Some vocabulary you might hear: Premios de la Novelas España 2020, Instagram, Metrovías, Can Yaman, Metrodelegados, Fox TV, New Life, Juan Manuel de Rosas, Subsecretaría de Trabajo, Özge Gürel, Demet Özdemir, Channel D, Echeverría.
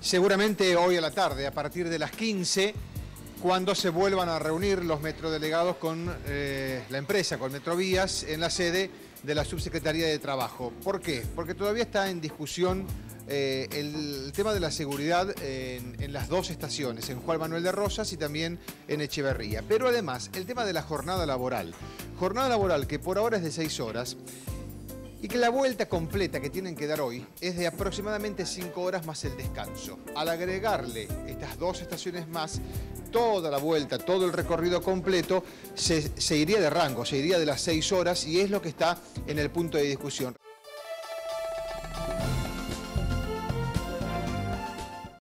seguramente hoy a la tarde, a partir de las 15, cuando se vuelvan a reunir los metrodelegados con la empresa, con Metrovías, en la sede de la Subsecretaría de Trabajo. ¿Por qué? Porque todavía está en discusión el tema de la seguridad en las dos estaciones, en Juan Manuel de Rosas y también en Echeverría. Pero además, el tema de la jornada laboral que por ahora es de 6 horas, y que la vuelta completa que tienen que dar hoy es de aproximadamente 5 horas más el descanso. Al agregarle estas dos estaciones más, toda la vuelta, todo el recorrido completo, se iría de rango, se iría de las 6 horas, y es lo que está en el punto de discusión.